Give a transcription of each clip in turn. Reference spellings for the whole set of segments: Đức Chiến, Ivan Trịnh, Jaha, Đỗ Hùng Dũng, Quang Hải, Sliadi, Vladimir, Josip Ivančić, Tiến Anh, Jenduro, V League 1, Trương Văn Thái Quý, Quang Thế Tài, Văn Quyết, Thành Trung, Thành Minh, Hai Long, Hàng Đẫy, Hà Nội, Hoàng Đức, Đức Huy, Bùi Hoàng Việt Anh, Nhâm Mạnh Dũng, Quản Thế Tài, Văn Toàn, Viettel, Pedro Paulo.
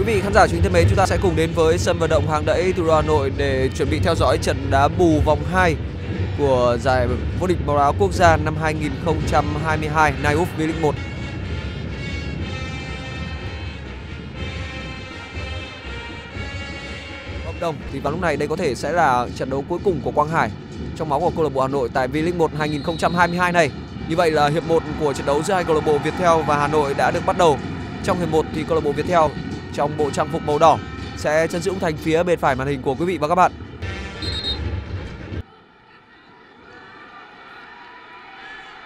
Quý vị khán giả chúng thân mến, chúng ta sẽ cùng đến với sân vận động Hàng Đẫy thủ đô Hà Nội để chuẩn bị theo dõi trận đá bù vòng 2 của giải vô địch bóng đá quốc gia năm 2022 Naiuf V League 1. Cộng đồng thì vào lúc này đây có thể sẽ là trận đấu cuối cùng của Quang Hải trong máu của câu lạc bộ Hà Nội tại V League 1 2022 này. Như vậy là hiệp 1 của trận đấu giữa hai câu lạc bộ Viettel và Hà Nội đã được bắt đầu. Trong hiệp 1 thì câu lạc bộ Viettel trong bộ trang phục màu đỏ sẽ chân giữ thành phía bên phải màn hình của quý vị và các bạn.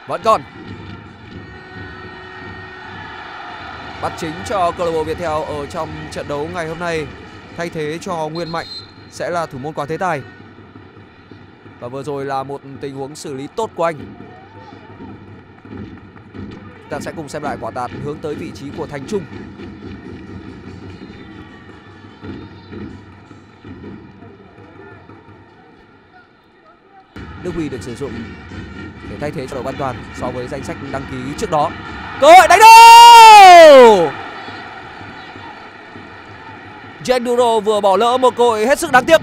Vẫn còn bắt chính cho câu lạc bộ Viettel ở trong trận đấu ngày hôm nay, thay thế cho Nguyễn Mạnh sẽ là thủ môn Quản Thế Tài. Và vừa rồi là một tình huống xử lý tốt của anh. Ta sẽ cùng xem lại quả tạt hướng tới vị trí của Thành Trung. Đức Huy được sử dụng để thay thế cho đội Văn Toàn so với danh sách đăng ký trước đó. Cơ hội đánh đầu! Jenduro vừa bỏ lỡ một cơ hội hết sức đáng tiếc.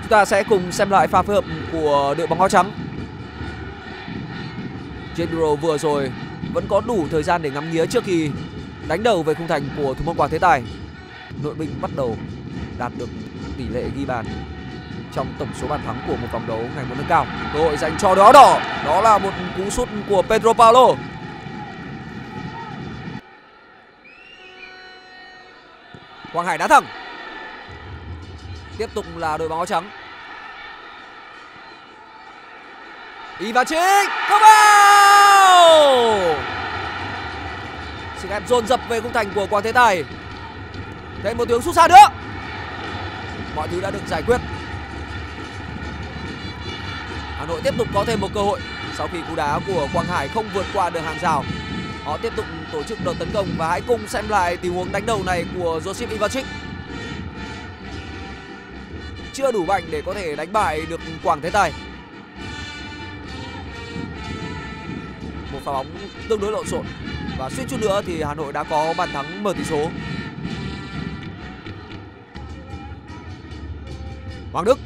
Chúng ta sẽ cùng xem lại pha phối hợp của đội bóng áo trắng. Jenduro vừa rồi vẫn có đủ thời gian để ngắm nghía trước khi đánh đầu về khung thành của thủ môn Quang Thế Tài. Đội binh bắt đầu đạt được tỷ lệ ghi bàn trong tổng số bàn thắng của một vòng đấu ngày một nâng cao. Cơ hội dành cho đỏ đỏ, đó là một cú sút của Pedro Paulo. Quang Hải đá thẳng. Tiếp tục là đội bóng áo trắng. Ivan Trịnh có vào. Sức ép dồn dập về khung thành của Quang Thế Tài. Thêm một tiếng sút xa nữa. Mọi thứ đã được giải quyết. Hà Nội tiếp tục có thêm một cơ hội sau khi cú đá của Quang Hải không vượt qua được hàng rào. Họ tiếp tục tổ chức đợt tấn công và hãy cùng xem lại tình huống đánh đầu này của Josip Ivančić. Chưa đủ mạnh để có thể đánh bại được Quang Thế Tài. Một pha bóng tương đối lộn xộn và suýt chút nữa thì Hà Nội đã có bàn thắng mở tỷ số. Hoàng Đức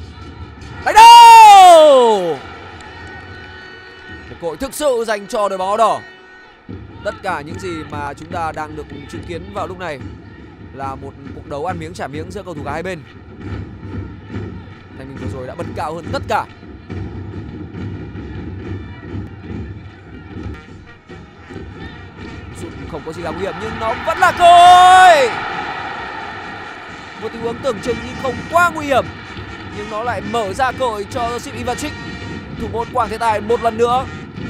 đánh đầu. Một cơ hội thực sự dành cho đội bóng áo đỏ. Tất cả những gì mà chúng ta đang được chứng kiến vào lúc này là một cuộc đấu ăn miếng trả miếng giữa cầu thủ cả hai bên. Thành Minh vừa rồi đã bật cao hơn tất cả. Sút không có gì là nguy hiểm nhưng nó vẫn là cơ hội. Một tình huống tưởng chừng như không quá nguy hiểm nhưng nó lại mở ra cơ hội cho Josip Ivančić. Thủ môn Quang Thế Tài một lần nữa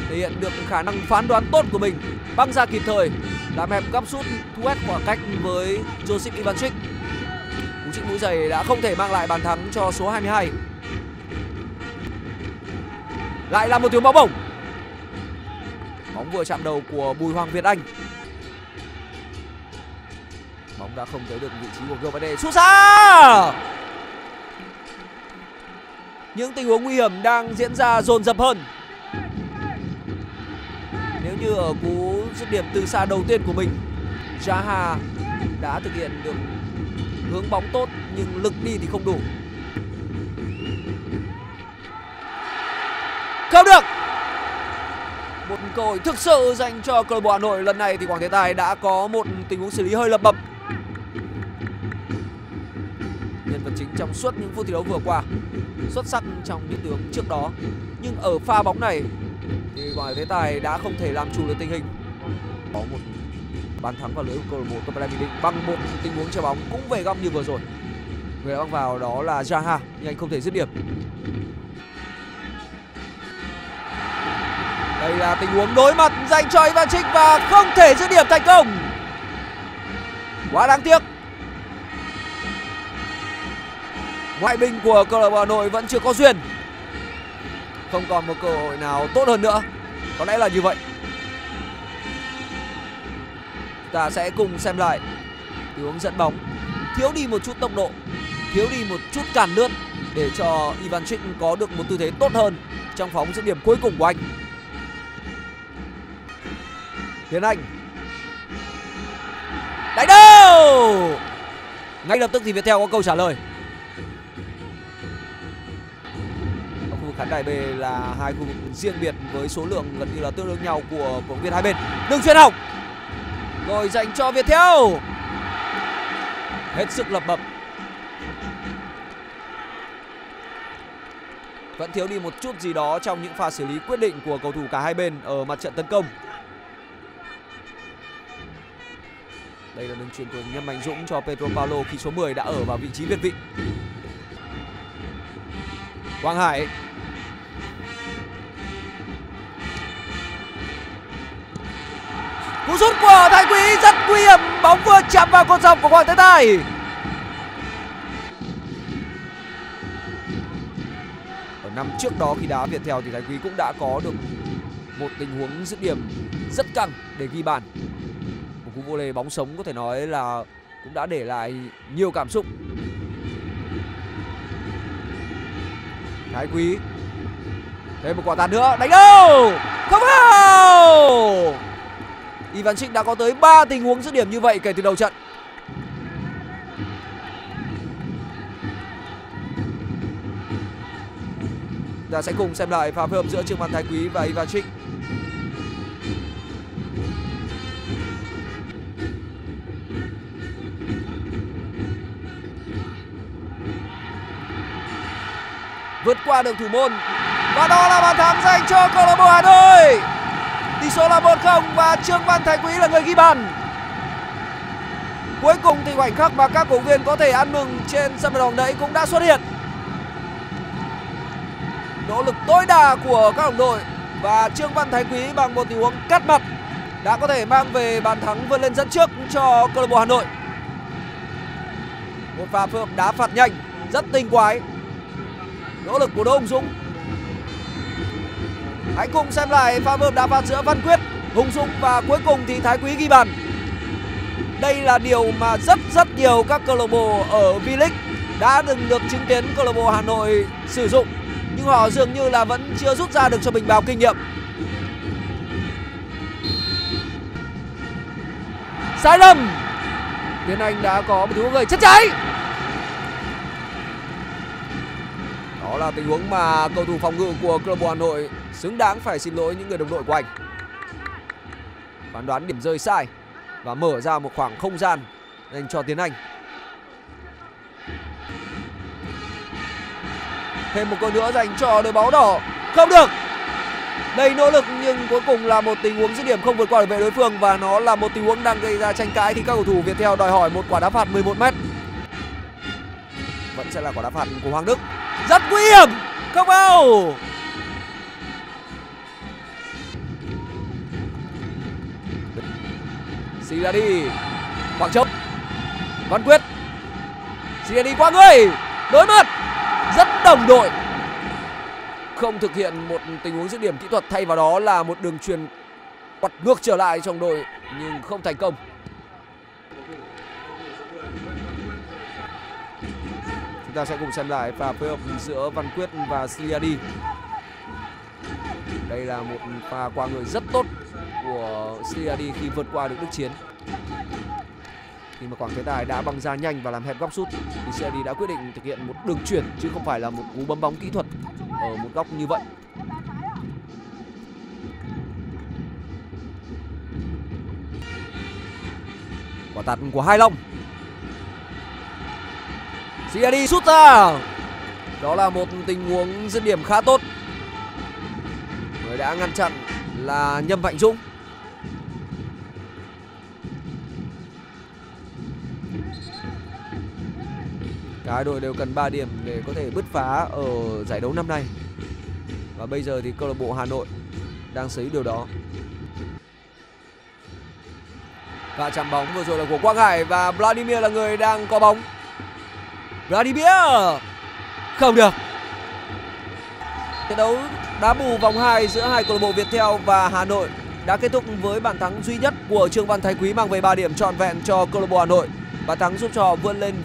thể hiện được khả năng phán đoán tốt của mình, băng ra kịp thời, làm hẹp góc sút, thu hẹp khoảng cách với Josip Ivančić. Cú chỉnh mũi giày đã không thể mang lại bàn thắng cho số 22. Lại là một tiếng bóng bổng. Bóng vừa chạm đầu của Bùi Hoàng Việt Anh. Bóng đã không tới được vị trí của Gvd. Sút xa. Những tình huống nguy hiểm đang diễn ra dồn dập hơn. Nếu như ở cú dứt điểm từ xa đầu tiên của mình, Jaha đã thực hiện được hướng bóng tốt nhưng lực đi thì không đủ. Không được. Một cơ hội thực sự dành cho câu lạc bộ Hà Nội. Lần này thì Quang Thế Tài đã có một tình huống xử lý hơi lập bập. Nhân vật chính trong suốt những phút thi đấu vừa qua, xuất sắc trong những tướng trước đó, nhưng ở pha bóng này thì Quang Thế Tài đã không thể làm chủ được tình hình. Có một bàn thắng vào lưới của câu lạc bộ Top League Bình Định bằng một tình huống chơi bóng cũng về góc như vừa rồi. Người đã băng vào đó là Jaha nhưng anh không thể dứt điểm. Đây là tình huống đối mặt dành cho Ivančić và không thể dứt điểm thành công. Quá đáng tiếc. Ngoại binh của câu lạc bộ Hà Nội vẫn chưa có duyên. Không còn một cơ hội nào tốt hơn nữa. Có lẽ là như vậy. Ta sẽ cùng xem lại tình huống dẫn bóng. Thiếu đi một chút tốc độ, thiếu đi một chút cản lướt để cho Ivančić có được một tư thế tốt hơn trong phóng dứt điểm cuối cùng của anh. Tiến Anh Đánh đâu. Ngay lập tức thì Viettel có câu trả lời. Ở khu vực khán đài B là hai khu vực riêng biệt với số lượng gần như là tương đương nhau của bóng viên hai bên. Đường chuyền hỏng rồi dành cho Viettel, hết sức lập bập, vẫn thiếu đi một chút gì đó trong những pha xử lý quyết định của cầu thủ cả hai bên ở mặt trận tấn công. Đây là đường chuyền của Nhâm Mạnh Dũng cho Pedro Paulo khi số 10 đã ở vào vị trí việt vị. Quang Hải. Cú sút của Thái Quý rất nguy hiểm, bóng vừa chạm vào cột dọc của Hoàng Thế Tài. Ở năm trước đó khi đá Viettel thì Thái Quý cũng đã có được một tình huống dứt điểm rất căng để ghi bàn. Một cú vô lê bóng sống có thể nói là cũng đã để lại nhiều cảm xúc. Thái Quý thêm một quả tạt nữa, đánh đâu, không vào. Ivan Trịnh đã có tới 3 tình huống dứt điểm như vậy kể từ đầu trận. Chúng ta sẽ cùng xem lại pha phối hợp giữa Trương Văn Thái Quý và Ivan Trịnh. Vượt qua được thủ môn và đó là bàn thắng dành cho câu lạc bộ Hà Nội. Tỷ số là 1-0 và Trương Văn Thái Quý là người ghi bàn. Cuối cùng thì khoảnh khắc mà các cổ viên có thể ăn mừng trên sân vận động đấy cũng đã xuất hiện. Nỗ lực tối đa của các đồng đội và Trương Văn Thái Quý bằng một tình huống cắt mặt đã có thể mang về bàn thắng vươn lên dẫn trước cho câu lạc bộ Hà Nội. Một pha phối hợp đá phạt nhanh rất tinh quái. Nỗ lực của Đỗ Hùng Dũng. Hãy cùng xem lại pha phối hợp đá phạt giữa Văn Quyết, Hùng Dũng và cuối cùng thì Thái Quý ghi bàn. Đây là điều mà rất nhiều các câu lạc bộ ở V League đã từng được chứng kiến câu lạc bộ Hà Nội sử dụng, nhưng họ dường như là vẫn chưa rút ra được cho mình bao kinh nghiệm. Sai lầm. Tiến Anh đã có một tình huống chất cháy. Đó là tình huống mà cầu thủ phòng ngự của câu lạc bộ Hà Nội xứng đáng phải xin lỗi những người đồng đội của anh. Phán đoán điểm rơi sai và mở ra một khoảng không gian dành cho Tiến Anh. Thêm một cơ nữa dành cho đội bóng đỏ. Không được. Đây nỗ lực nhưng cuối cùng là một tình huống dứt điểm không vượt qua được vệ đối phương. Và nó là một tình huống đang gây ra tranh cãi khi các cầu thủ Viettel đòi hỏi một quả đá phạt 11m. Vẫn sẽ là quả đá phạt của Hoàng Đức. Rất nguy hiểm. Không vào. Sliadi. Khoảng trống. Văn Quyết. Sliadi qua người. Đối mặt. Rất đồng đội. Không thực hiện một tình huống dứt điểm kỹ thuật, thay vào đó là một đường chuyền quật ngược trở lại trong đội nhưng không thành công. Chúng ta sẽ cùng xem lại pha phối hợp giữa Văn Quyết và Sliadi. Đây là một pha qua người rất tốt của Sliadi khi vượt qua được Đức Chiến. Khi mà Quảng Thế Tài đã băng ra nhanh và làm hẹp góc sút thì Sliadi đã quyết định thực hiện một đường chuyển chứ không phải là một cú bấm bóng kỹ thuật ở một góc như vậy. Quả tạt của Hai Long. Sliadi sút ra. Đó là một tình huống dứt điểm khá tốt. Người đã ngăn chặn là Nhâm Mạnh Dũng. Hai đội đều cần 3 điểm để có thể bứt phá ở giải đấu năm nay. Và bây giờ thì câu lạc bộ Hà Nội đang xử lý điều đó. Và chạm bóng vừa rồi là của Quang Hải và Vladimir là người đang có bóng. Vladimir không được. Trận đấu đá bù vòng 2 giữa hai câu lạc bộ Viettel và Hà Nội đã kết thúc với bàn thắng duy nhất của Trương Văn Thái Quý mang về 3 điểm trọn vẹn cho câu lạc bộ Hà Nội. Bàn thắng giúp cho họ vươn lên